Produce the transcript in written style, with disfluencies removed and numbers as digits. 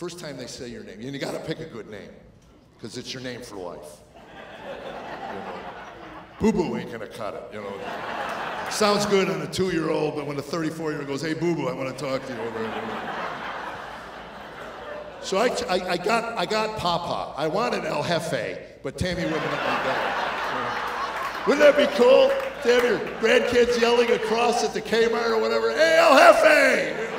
First time they say your name, and you got to pick a good name, because it's your name for life. You know, Boo Boo ain't gonna cut it. You know, sounds good on a 2-year-old, but when a 34-year-old goes, "Hey, Boo Boo, I want to talk to you," so I got Papa. I wanted El Jefe, but Tammy wouldn't let me go. Wouldn't that be cool? To have your grandkids yelling across at the Kmart or whatever, "Hey, El Jefe!"